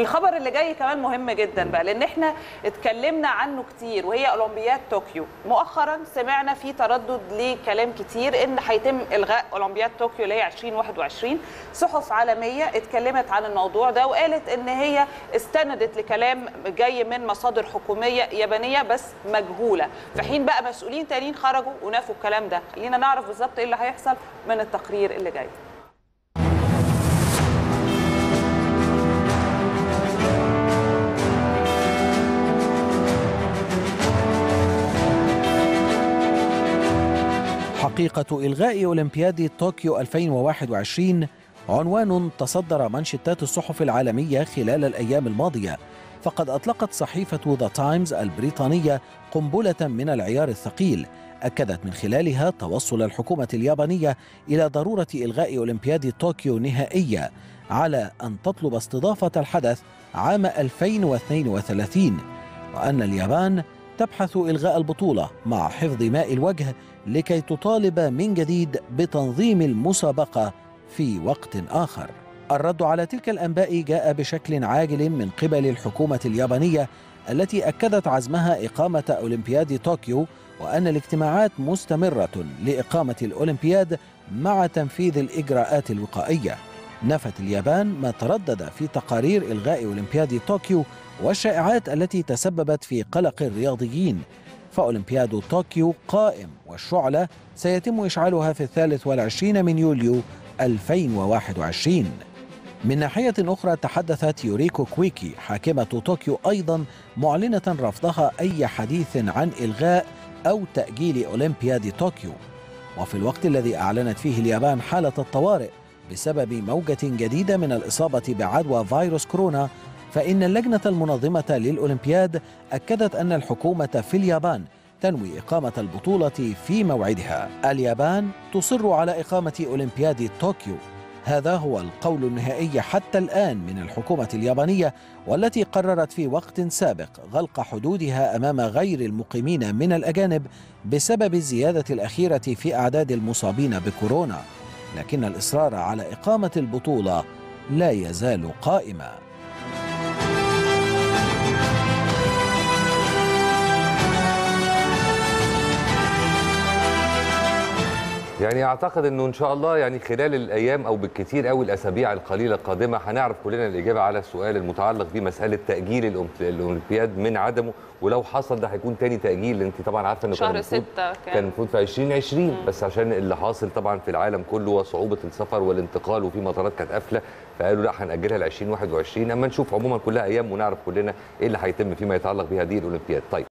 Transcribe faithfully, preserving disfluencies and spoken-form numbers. الخبر اللي جاي كمان مهم جدا بقى، لان احنا اتكلمنا عنه كتير، وهي اولمبياد طوكيو. مؤخرا سمعنا في تردد لكلام كتير ان هيتم الغاء اولمبياد طوكيو اللي هي ألفين وواحد وعشرين. صحف عالميه اتكلمت عن الموضوع ده وقالت ان هي استندت لكلام جاي من مصادر حكوميه يابانيه بس مجهوله، في حين بقى مسؤولين تانيين خرجوا ونافوا الكلام ده. خلينا نعرف بالظبط ايه اللي هيحصل من التقرير اللي جاي. حقيقة إلغاء أولمبياد طوكيو ألفين وواحد وعشرين عنوان تصدر منشطات الصحف العالمية خلال الأيام الماضية، فقد أطلقت صحيفة The Times البريطانية قنبلة من العيار الثقيل أكدت من خلالها توصل الحكومة اليابانية إلى ضرورة إلغاء أولمبياد طوكيو نهائيا، على أن تطلب استضافة الحدث عام ألفين واثنين وثلاثين، وأن اليابان تبحث إلغاء البطولة مع حفظ ماء الوجه لكي تطالب من جديد بتنظيم المسابقة في وقت آخر. الرد على تلك الأنباء جاء بشكل عاجل من قبل الحكومة اليابانية التي أكدت عزمها إقامة أولمبياد طوكيو، وأن الاجتماعات مستمرة لإقامة الأولمبياد مع تنفيذ الإجراءات الوقائية. نفت اليابان ما تردد في تقارير إلغاء أولمبياد طوكيو والشائعات التي تسببت في قلق الرياضيين، فأولمبياد طوكيو قائم والشعلة سيتم إشعالها في الثالث والعشرين من يوليو ألفين وواحد وعشرين. من ناحية أخرى تحدثت يوريكو كويكي حاكمة طوكيو أيضا معلنة رفضها أي حديث عن إلغاء أو تأجيل أولمبياد طوكيو، وفي الوقت الذي أعلنت فيه اليابان حالة الطوارئ بسبب موجة جديدة من الإصابة بعدوى فيروس كورونا، فإن اللجنة المنظمة للأولمبياد أكدت أن الحكومة في اليابان تنوي إقامة البطولة في موعدها. اليابان تصر على إقامة أولمبياد طوكيو، هذا هو القول النهائي حتى الآن من الحكومة اليابانية، والتي قررت في وقت سابق غلق حدودها أمام غير المقيمين من الأجانب بسبب الزيادة الأخيرة في أعداد المصابين بكورونا، لكن الإصرار على إقامة البطولة لا يزال قائما. يعني اعتقد انه ان شاء الله يعني خلال الايام او بالكثير قوي الاسابيع القليله القادمه هنعرف كلنا الاجابه على السؤال المتعلق بمساله تاجيل الاولمبياد من عدمه، ولو حصل ده هيكون تاني تاجيل. انت طبعا عارفه انه شهر ستة كان المفروض في ألفين وعشرين، بس عشان اللي حاصل طبعا في العالم كله وصعوبه السفر والانتقال وفي مطارات كانت قافله، فقالوا لا هنأجلها ل ألفين وواحد وعشرين. اما نشوف عموما كلها ايام ونعرف كلنا ايه اللي هيتم فيما يتعلق بهذه الاولمبياد. طيب.